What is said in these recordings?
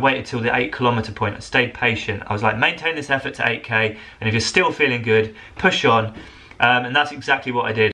waited till the 8 kilometre point. I stayed patient. I was like, maintain this effort to 8k, and if you're still feeling good, push on. And that's exactly what I did.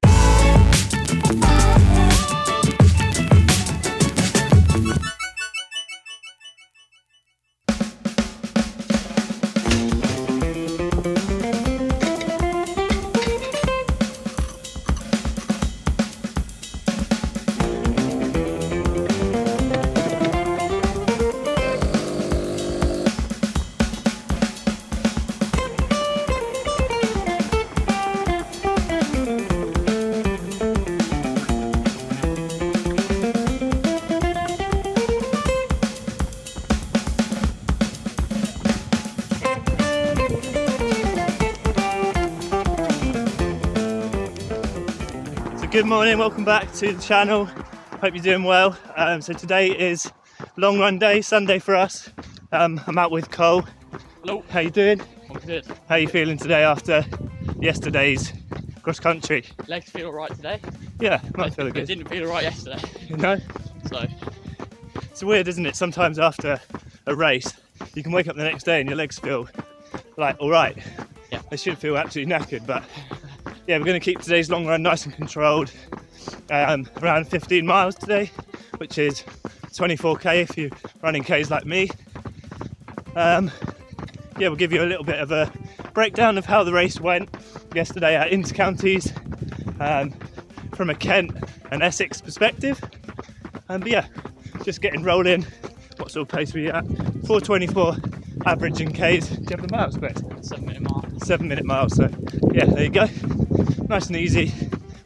Good morning, welcome back to the channel. Hope you're doing well. So today is long run day, Sunday for us. I'm out with Cole. Hello. How you doing? I'm good. How you feeling today after yesterday's cross country? Legs feel alright today. Yeah, might feel good. It didn't feel alright yesterday. You know? So. It's weird, isn't it? Sometimes after a race, you can wake up the next day and your legs feel like alright. Yeah. They should feel absolutely knackered, but yeah, we're going to keep today's long run nice and controlled. Around 15 miles today, which is 24k if you're running Ks like me. Yeah, we'll give you a little bit of a breakdown of how the race went yesterday at Intercounties from a Kent and Essex perspective. But yeah, just getting rolling. What sort of pace were you at? 4:24 average in Ks. Do you have the miles, Chris? 7 minute mile. 7 minute mile, so yeah, there you go. Nice and easy,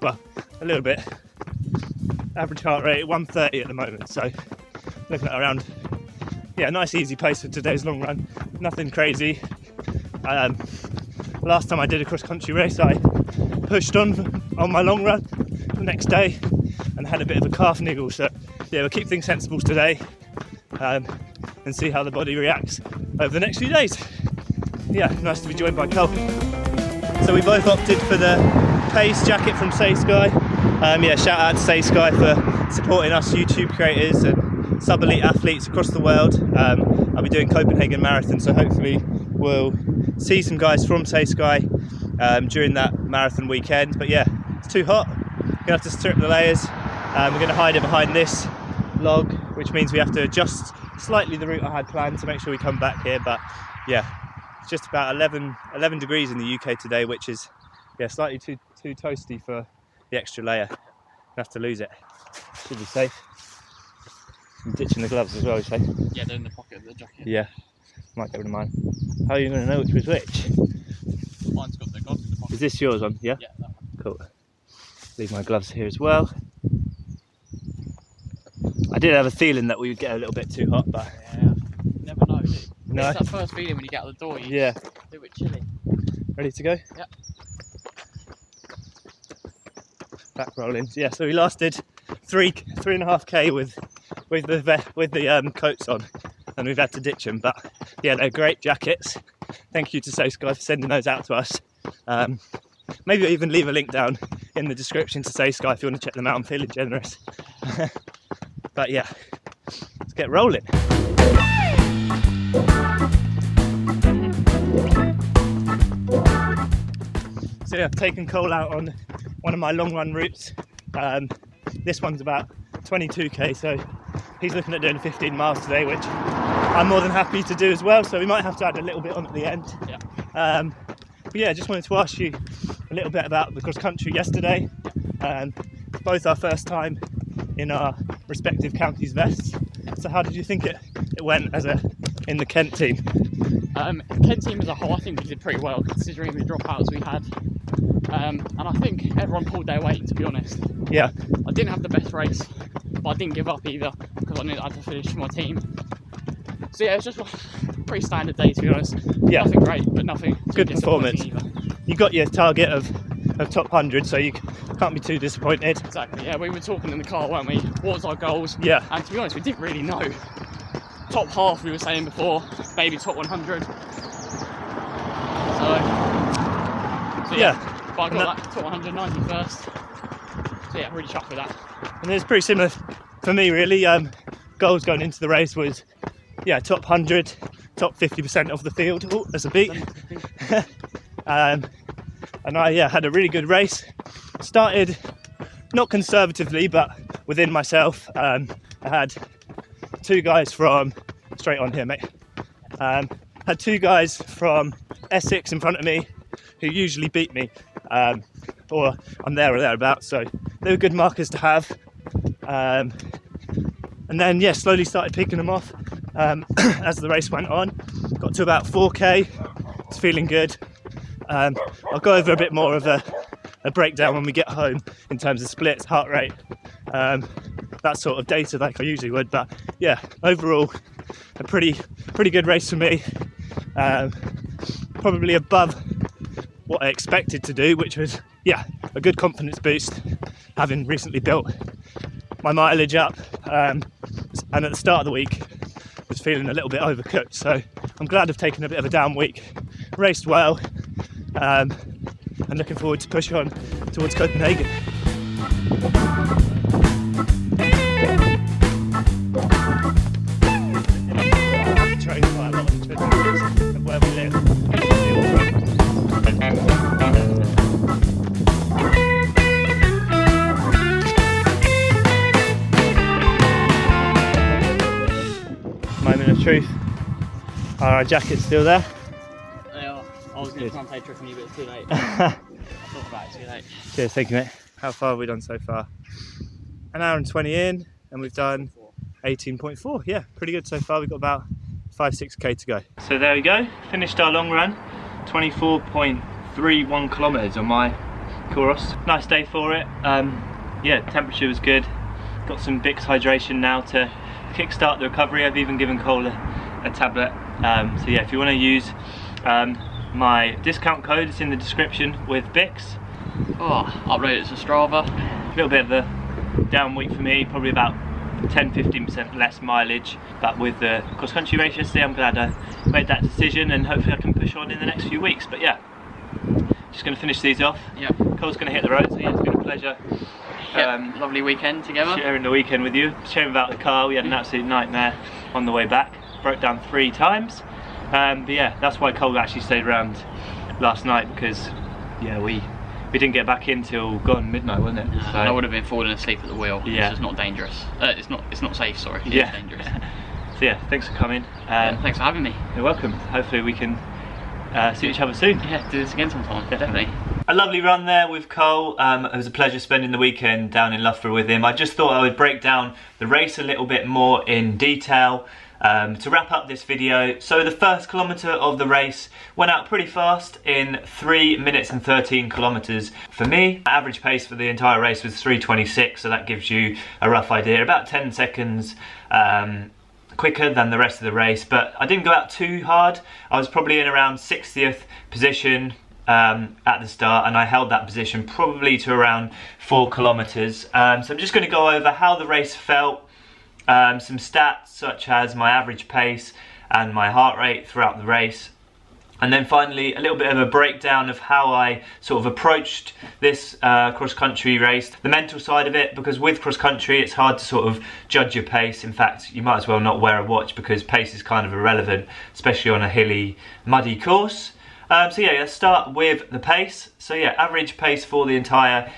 well, a little bit. Average heart rate 130 at the moment, so looking at around, yeah, nice easy pace for today's long run, nothing crazy. Last time I did a cross-country race, I pushed on my long run the next day and had a bit of a calf niggle, so yeah, we'll keep things sensible today and see how the body reacts over the next few days. Yeah, nice to be joined by Cole. So we both opted for the pace jacket from SaySky. Yeah, shout out to SaySky for supporting us YouTube creators and sub-elite athletes across the world. I'll be doing Copenhagen Marathon, so hopefully we'll see some guys from SaySky during that marathon weekend. But yeah, it's too hot. We're gonna have to strip the layers. We're gonna hide it behind this log, which means we have to adjust slightly the route I had planned to make sure we come back here, but yeah. It's just about 11 degrees in the UK today, which is, yeah, slightly too toasty for the extra layer. Gonna have to lose it. Should be safe. I'm ditching the gloves as well, you say? Yeah, they're in the pocket of the jacket. Yeah, might get rid of mine. How are you going to know which was which? Mine's got the gloves in the pocket. Is this yours on? Yeah? Yeah, that one. Cool. Leave my gloves here as well. I did have a feeling that we would get a little bit too hot, but yeah, never know, dude. No. It's that first feeling when you get out the door, you yeah. Just do it chilly. Ready to go? Yep. Back rolling. Yeah, so we lasted three and a half k with the coats on, and we've had to ditch them. But yeah, they're great jackets. Thank you to SaySky for sending those out to us. Maybe I'll even leave a link down in the description to SaySky if you want to check them out. I'm feeling generous. But yeah, let's get rolling. So yeah, I've taken Cole out on one of my long run routes. This one's about 22k, so he's looking at doing 15 miles today, which I'm more than happy to do as well, so we might have to add a little bit on at the end. Yeah. But yeah, I just wanted to ask you a little bit about the cross country yesterday. Both our first time in our respective counties vests. So how did you think it went as in the Kent team? Kent team as a whole, I think we did pretty well considering the dropouts we had. And I think everyone pulled their weight, to be honest. Yeah. I didn't have the best race, but I didn't give up either because I knew that I had to finish for my team. So yeah, it was just a pretty standard day, to be honest. Yeah. Nothing great, but nothing good performance. You got your target of top 100, so you can't be too disappointed. Exactly. Yeah, we were talking in the car, weren't we? What was our goals? Yeah. And to be honest, we didn't really know. Top half, we were saying before, maybe top 100. So yeah. But I got that top 190 first. So yeah, really chuffed with that. And it's pretty similar for me, really. Goals going into the race was yeah, top 100, top 50% of the field. Oh, there's a beat. And I had a really good race. Started not conservatively, but within myself. I had two guys from straight on here, mate. Had two guys from Essex in front of me who usually beat me, or I'm there or thereabouts. So they were good markers to have. And then yeah, slowly started picking them off as the race went on. Got to about 4k. It's feeling good. I'll go over a bit more of a breakdown when we get home in terms of splits, heart rate, that sort of data like I usually would. But yeah, overall a pretty good race for me. Probably above what I expected to do, which was yeah, a good confidence boost, having recently built my mileage up, and at the start of the week I was feeling a little bit overcooked, so I'm glad I've taken a bit of a down week. Raced well, and looking forward to push on towards Copenhagen. Moment of truth. Are our jackets still there? I was going to try and play a trick on you, but it's too late. I thought about it, too late. Cheers, thank you, mate. How far have we done so far? An hour and 20 in, and we've done 18.4. Yeah, pretty good so far. We've got about 5-6k to go. So there we go. Finished our long run. 24.31 kilometres on my Coros. Nice day for it. Yeah, temperature was good. Got some Bix hydration now to kickstart the recovery. I've even given Cole a tablet. So yeah, if you want to use my discount code is in the description with Bix. Oh, I wrote it to Strava. A little bit of a down week for me, probably about 10-15% less mileage, but with the cross country race yesterday, I'm glad I made that decision, and hopefully I can push on in the next few weeks. But yeah, just going to finish these off. Yeah, Cole's going to hit the road, so yeah, it's been a pleasure. Lovely weekend together. Sharing the weekend with you. Shame about the car, we had an absolute nightmare on the way back. Broke down 3 times. But yeah, that's why Cole actually stayed around last night, because yeah, we didn't get back in till gone midnight, wasn't it? So I would have been falling asleep at the wheel. Yeah, it's just not dangerous. It's not safe. Sorry. Yeah, it's dangerous. So yeah, thanks for coming. Thanks for having me. You're welcome. Hopefully we can see each other soon. Yeah, do this again sometime. Definitely. A lovely run there with Cole. It was a pleasure spending the weekend down in Loughborough with him. I just thought I would break down the race a little bit more in detail. To wrap up this video, so the first kilometre of the race went out pretty fast in 3 minutes and 13 kilometres. For me, average pace for the entire race was 3:26, so that gives you a rough idea, about 10 seconds quicker than the rest of the race, but I didn't go out too hard. I was probably in around 60th position at the start, and I held that position probably to around 4 kilometres. So I'm just going to go over how the race felt. Some stats such as my average pace and my heart rate throughout the race, and then finally a little bit of a breakdown of how I sort of approached this cross-country race, the mental side of it, because with cross-country it's hard to sort of judge your pace. In fact, you might as well not wear a watch because pace is kind of irrelevant, especially on a hilly, muddy course. So yeah, let's start with the pace. So yeah, average pace for the entire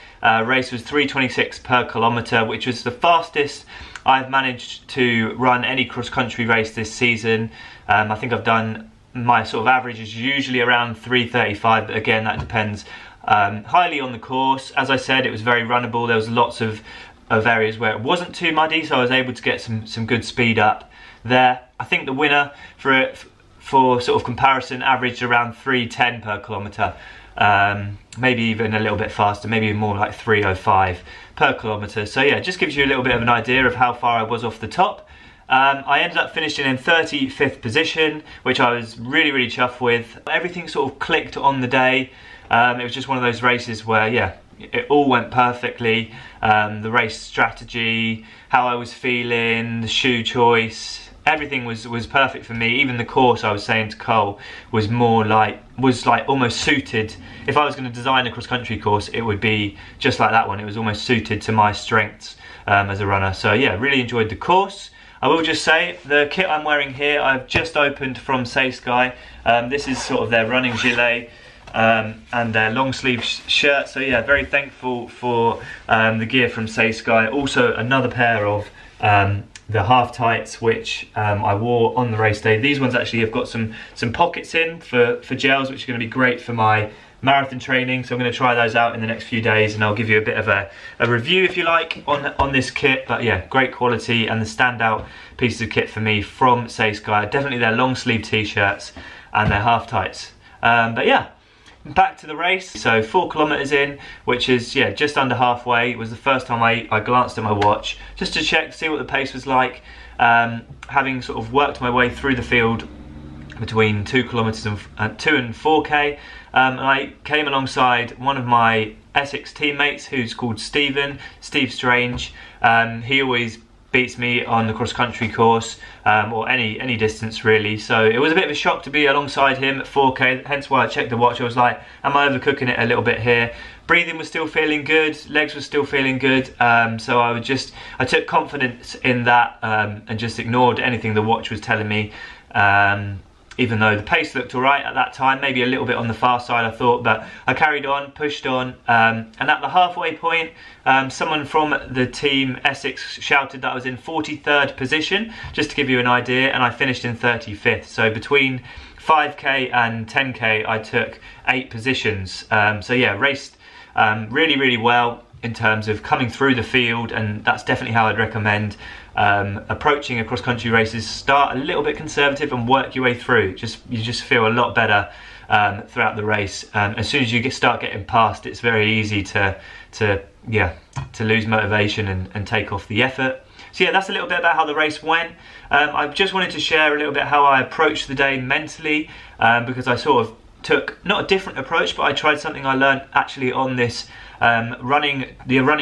race was 3:26 per kilometre, which was the fastest I've managed to run any cross-country race this season. I think I've done, my sort of average is usually around 3:35, but again that depends highly on the course. As I said, it was very runnable. There was lots of areas where it wasn't too muddy, so I was able to get some good speed up there. I think the winner for sort of comparison averaged around 3:10 per kilometre. Maybe even a little bit faster, maybe more like 3:05 per kilometre. So yeah, just gives you a little bit of an idea of how far I was off the top. I ended up finishing in 35th position, which I was really chuffed with. Everything sort of clicked on the day. It was just one of those races where yeah, it all went perfectly. The race strategy, how I was feeling, the shoe choice, everything was perfect for me. Even the course, I was saying to Cole, was more like, was like almost suited. If I was going to design a cross-country course, it would be just like that one. It was almost suited to my strengths as a runner. So yeah, really enjoyed the course. I will just say, the kit I'm wearing here, I've just opened from SaySky. This is sort of their running gilet and their long sleeve shirt. So yeah, very thankful for the gear from SaySky. Also another pair of the half tights, which I wore on the race day. These ones actually have got some pockets in for gels, which are going to be great for my marathon training. So I'm going to try those out in the next few days, and I'll give you a bit of a review, if you like, on this kit. But yeah, great quality, and the standout pieces of kit for me from SaySky, definitely their long sleeve t-shirts and their half tights. But yeah, back to the race. So 4 kilometers in, which is, yeah, just under halfway. It was the first time I glanced at my watch just to check, see what the pace was like. Having sort of worked my way through the field between 2 kilometers and 2 and 4K, and I came alongside one of my Essex teammates, who's called Steve Strange. He always beats me on the cross-country course, or any distance really. So it was a bit of a shock to be alongside him at 4K, hence why I checked the watch. I was like, am I overcooking it a little bit here? Breathing was still feeling good, legs were still feeling good, so I took confidence in that, and just ignored anything the watch was telling me. Even though the pace looked all right at that time, maybe a little bit on the far side I thought, but I carried on, pushed on, and at the halfway point, someone from the team Essex shouted that I was in 43rd position, just to give you an idea, and I finished in 35th. So between 5K and 10K, I took 8 positions. So yeah, raced really, really well in terms of coming through the field, and that's definitely how I'd recommend approaching a cross-country races. Start a little bit conservative and work your way through. You just feel a lot better throughout the race. As soon as you start getting past, it's very easy to lose motivation and take off the effort. So yeah, that's a little bit about how the race went. I just wanted to share a little bit how I approached the day mentally, because I sort of took not a different approach, but I tried something I learned actually on this running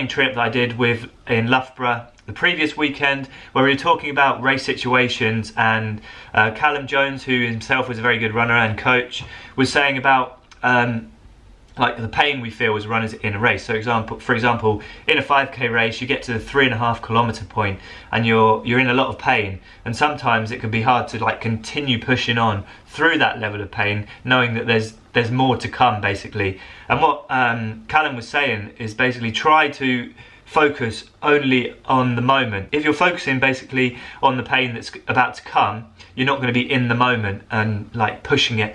trip that I did in Loughborough the previous weekend, where we were talking about race situations, and Callum Jones, who himself was a very good runner and coach, was saying about like the pain we feel as runners in a race. So for example, in a 5K race, you get to the 3.5 kilometer point and you're in a lot of pain, and sometimes it can be hard to like continue pushing on through that level of pain, knowing that there's more to come, basically. And what Callum was saying is basically try to focus only on the moment. If you're focusing basically on the pain that's about to come, you're not going to be in the moment and like pushing it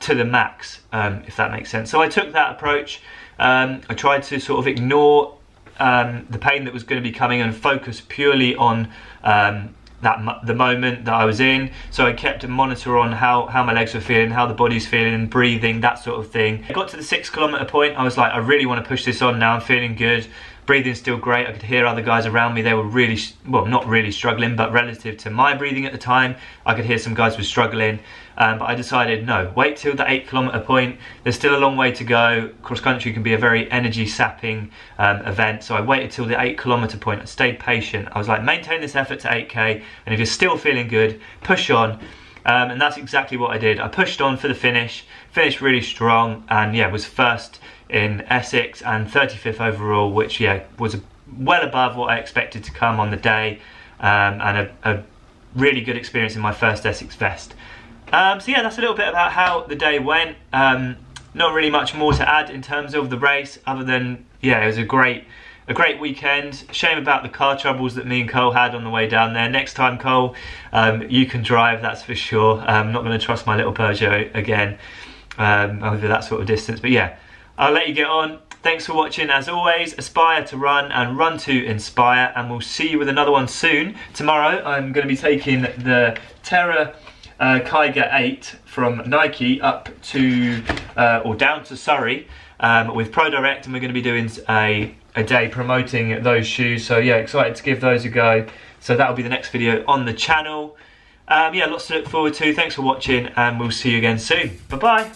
to the max, if that makes sense. So I took that approach. I tried to sort of ignore the pain that was going to be coming and focus purely on the moment that I was in. So I kept a monitor on how my legs were feeling, how the body's feeling, breathing, that sort of thing. I got to the 6 kilometer point. I was like, I really want to push this on now. I'm feeling good. Breathing's still great. I could hear other guys around me. They were really, well, not really struggling, but relative to my breathing at the time, I could hear some guys were struggling. But I decided, no, wait till the 8 kilometer point. There's still a long way to go. Cross country can be a very energy sapping event. So I waited till the 8 kilometer point. I stayed patient. I was like, maintain this effort to 8K. And if you're still feeling good, push on. And that's exactly what I did. I pushed on for the finish, finished really strong, and yeah, was first in Essex and 35th overall, which yeah, was well above what I expected to come on the day, and a really good experience in my first Essex vest. So yeah, that's a little bit about how the day went. Not really much more to add in terms of the race, other than yeah, it was a great weekend. Shame about the car troubles that me and Cole had on the way down there. Next time, Cole, you can drive, that's for sure. I'm not going to trust my little Peugeot again over that sort of distance. But yeah, I'll let you get on. Thanks for watching. As always, aspire to run and run to inspire. And we'll see you with another one soon. Tomorrow, I'm going to be taking the Terra Kiger 8 from Nike up to, or down to Surrey with Pro Direct, and we're going to be doing a day promoting those shoes. So yeah, excited to give those a go. So that'll be the next video on the channel. Yeah, lots to look forward to. Thanks for watching, and we'll see you again soon. Bye bye.